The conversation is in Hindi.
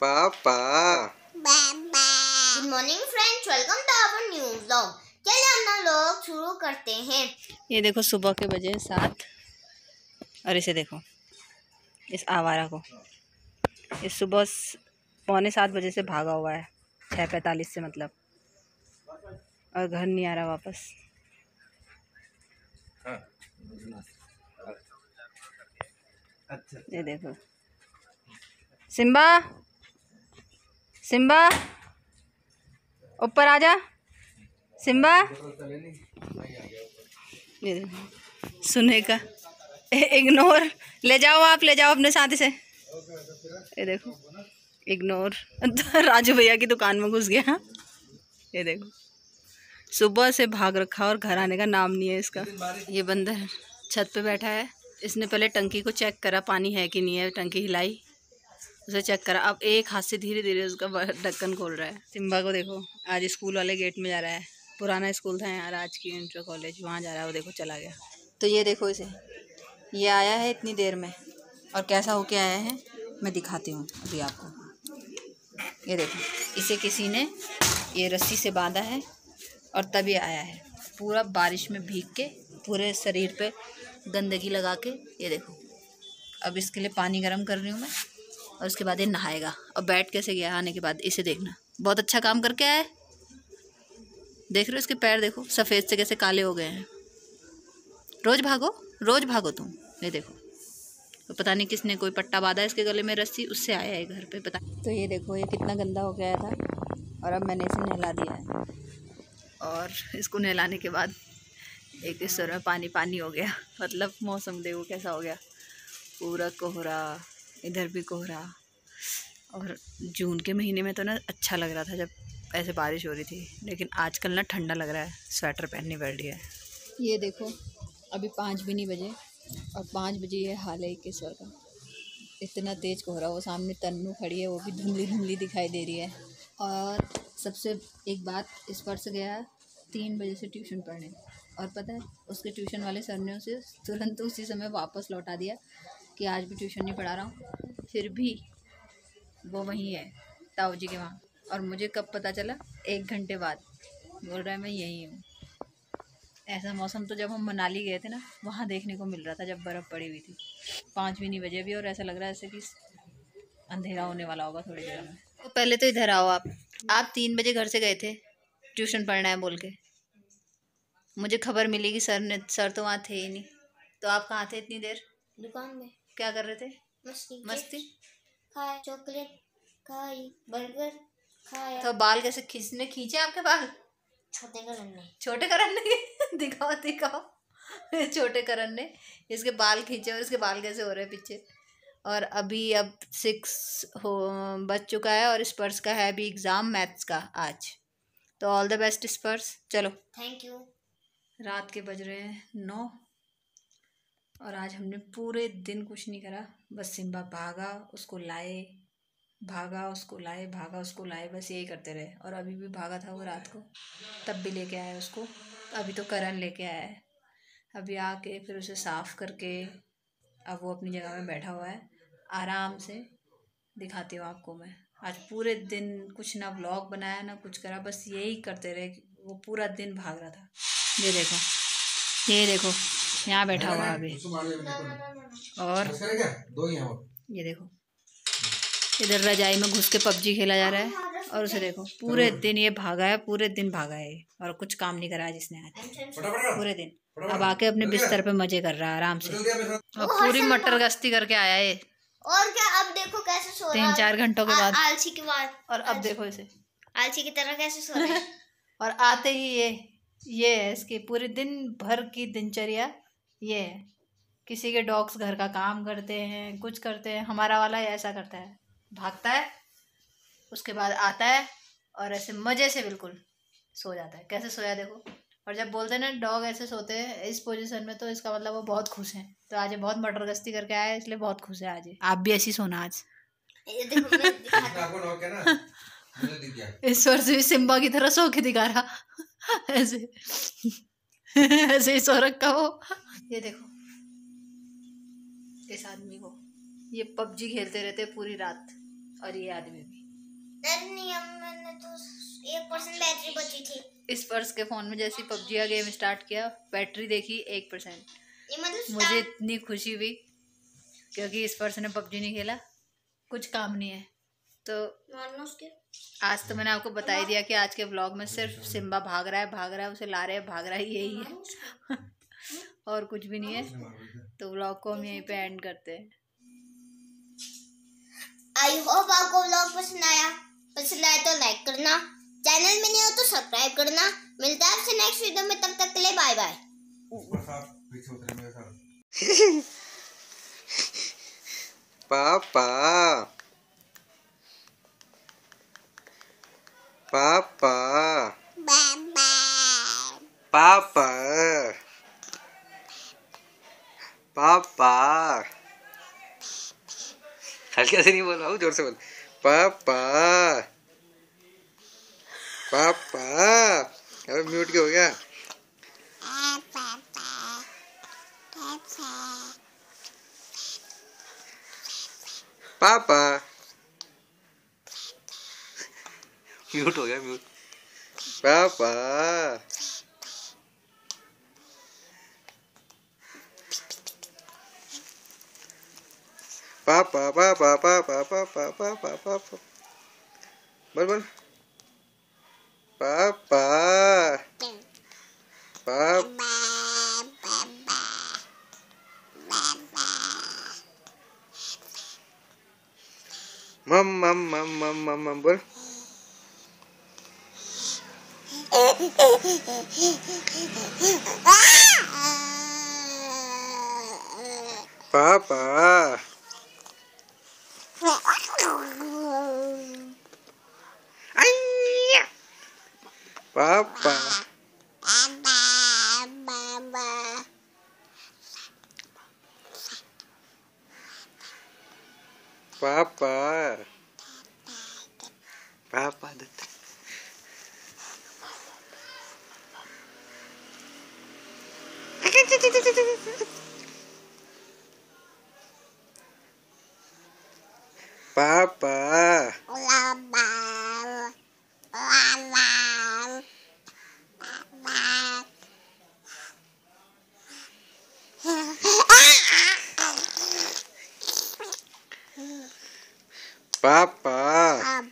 पापा good morning friends, welcome to our new vlog. चलिए हम लोग शुरू करते हैं। ये देखो सुबह के बजे 7 और इसे देखो, इस आवारा को। ये सुबह 6:45 बजे से भागा हुआ है, 6:45 से मतलब, और घर नहीं आ रहा वापस। ये देखो सिम्बा, सिम्बा ऊपर आजा सिम्बा। ये देखो सुने का इग्नोर, ले जाओ आप, ले जाओ अपने साथ से। ये देखो इग्नोर राजू भैया की दुकान में घुस गया। ये देखो सुबह से भाग रखा और घर आने का नाम नहीं है इसका। ये बंदर छत पे बैठा है, इसने पहले टंकी को चेक करा पानी है कि नहीं है, टंकी हिलाई, उसे चेक करा, अब एक हाथ से धीरे धीरे उसका ढक्कन खोल रहा है। सिम्बा को देखो, आज स्कूल वाले गेट में जा रहा है। पुराना स्कूल था यार, आज की इंटर कॉलेज, वहाँ जा रहा है वो, देखो चला गया। तो ये देखो इसे, ये आया है इतनी देर में और कैसा होके आया है मैं दिखाती हूँ अभी आपको। ये देखो इसे किसी ने ये रस्सी से बांधा है और तभी आया है, पूरा बारिश में भीग के, पूरे शरीर पे गंदगी लगा के। ये देखो अब इसके लिए पानी गर्म कर रही हूँ मैं, और उसके बाद ये नहाएगा। और बैठ कैसे गया आने के बाद, इसे देखना, बहुत अच्छा काम करके आया है। देख रहे हो इसके पैर, देखो सफ़ेद से कैसे काले हो गए हैं। रोज़ भागो, रोज़ भागो तुम। ये देखो तो पता नहीं किसने, कोई पट्टा बांधा इसके गले में, रस्सी, उससे आया है घर पे, पता नहीं। तो ये देखो ये कितना गंदा हो गया था, और अब मैंने इसे नहला दिया है, और इसको नहलाने के बाद एक स्वर में पानी पानी हो गया। मतलब मौसम देखो कैसा हो गया, पूरा कोहरा, इधर भी कोहरा। और जून के महीने में तो ना अच्छा लग रहा था जब ऐसे बारिश हो रही थी, लेकिन आजकल ना ठंडा लग रहा है, स्वेटर पहननी पड़ रही है। ये देखो अभी 5 भी नहीं बजे और 5 बजे ये हाल है के स्वर का, इतना तेज़ कोहरा। वो सामने तन्नू खड़ी है, वो भी धुंधली धुंधली दिखाई दे रही है। और सबसे एक बात, स्पर्श गया 3 बजे से ट्यूशन पढ़ने, और पता है उसके ट्यूशन वाले सर ने उसे तुरंत उसी समय वापस लौटा दिया कि आज भी ट्यूशन नहीं पढ़ा रहा हूँ। फिर भी वो वहीं है ताऊ जी के वहाँ, और मुझे कब पता चला, 1 घंटे बाद बोल रहा है मैं यहीं हूँ। ऐसा मौसम तो जब हम मनाली गए थे ना, वहाँ देखने को मिल रहा था जब बर्फ़ पड़ी हुई थी। 5 भी नहीं बजे भी, और ऐसा लग रहा है जैसे कि अंधेरा होने वाला होगा थोड़ी देर में। तो पहले तो इधर आओ आप 3 बजे घर से गए थे ट्यूशन पढ़ना है बोल के, मुझे खबर मिली कि सर तो वहाँ थे ही नहीं। तो आप कहाँ थे इतनी देर? दुकान में। क्या कर रहे थे? मस्ती खाया, चॉकलेट खाई, बर्गर खाया। तो बाल कैसे खींचने खींचे आपके बाल? छोटे करन ने, छोटे करन ने दिखाओ दिखाओ, छोटे करन ने इसके बाल खींचे, और इसके बाल कैसे हो रहे हैं पीछे। और अभी अब 6 हो बज चुका है, और स्पर्श का है अभी एग्ज़ाम मैथ्स का आज। तो ऑल द बेस्ट स्पर्श, चलो थैंक यू। रात के बज रहे हैं 9, और आज हमने पूरे दिन कुछ नहीं करा, बस सिम्बा भागा, उसको लाए, भागा, उसको लाए, भागा, उसको लाए, बस यही करते रहे। और अभी भी भागा था वो रात को, तब भी लेके आया उसको। अभी तो करण लेके आया है, अभी आके फिर उसे साफ़ करके अब वो अपनी जगह में बैठा हुआ है आराम से। दिखाती हूँ आपको मैं, आज पूरे दिन कुछ ना व्लॉग बनाया ना कुछ करा, बस यही करते रहे, वो पूरा दिन भाग रहा था। ये देखो, ये देखो यहाँ बैठा हुआ अभी। और ये देखो इधर रजाई में घुस के PUBG खेला जा रहा है, और उसे देखो पूरे दिन ये भागा है, पूरे दिन भागा है, और कुछ काम नहीं करा जिसने आज पूरे दिन। अब आके अपने बिस्तर पे मजे कर रहा है आराम से, और पूरी मटर गश्ती करके आया है। और क्या, अब देखो कैसे सो रहा है 3-4 घंटों के बाद, आलसी के बाद। और अब देखो इसे आलसी की तरह कैसे सो रहा है, और आते ही ये है इसकी पूरे दिन भर की दिनचर्या ये है। किसी के डॉग्स घर का काम करते हैं, कुछ करते हैं, हमारा वाला ऐसा करता है, भागता है, उसके बाद आता है और ऐसे मज़े से बिल्कुल सो जाता है। कैसे सोया देखो। और जब बोलते हैं ना डॉग ऐसे सोते हैं इस पोजीशन में, तो इसका मतलब वो बहुत खुश हैं। तो आज बहुत मटर गश्ती करके आया है, इसलिए बहुत खुश है आज। आप भी ऐसी सोना आज, इस स्वर से भी सिम्बा की तरह सो के दिखा रहा ऐसे ऐसे ही सो रखा वो। ये देखो इस आदमी को, ये पबजी खेलते रहते पूरी रात। और ये आदमी भी मैंने तो 1% बैटरी बची थी इस पर्स के फ़ोन में। जैसे पबजी का गेम स्टार्ट किया, बैटरी देखी 1%। मतलब मुझे इतनी खुशी हुई क्योंकि इस पर्स ने पबजी नहीं खेला, कुछ काम नहीं है। तो आज तो मैंने आपको बता ही दिया कि आज के व्लॉग में सिर्फ सिम्बा भाग रहा है, उसे ला रहे हैं, भाग रहा है, यही है और कुछ भी नहीं है। तो व्लॉग को हम यहीं पे एंड करते हैं। आई होप आपको व्लॉग पसंद आया तो लाइक करना, चैनल में नहीं हो तो सब्सक्राइब करना। मिलता है आपसे नेक्स्ट वीडियो में, तब तक के लिए बाय बाय। पापा पापा पापा पापा, हल्के से नहीं बोल रहा हूँ, जोर से बोल। पापा पापा, अबे म्यूट क्यों हो गया? पापा म्यूट हो गया, म्यूट। पापा पापा पापा पापा पापा पापा पापा, बोल बोल। पापा पापा मम मम मम मम मम मम, बोल। पापा पापा पापा पापा दत्त पापा पापा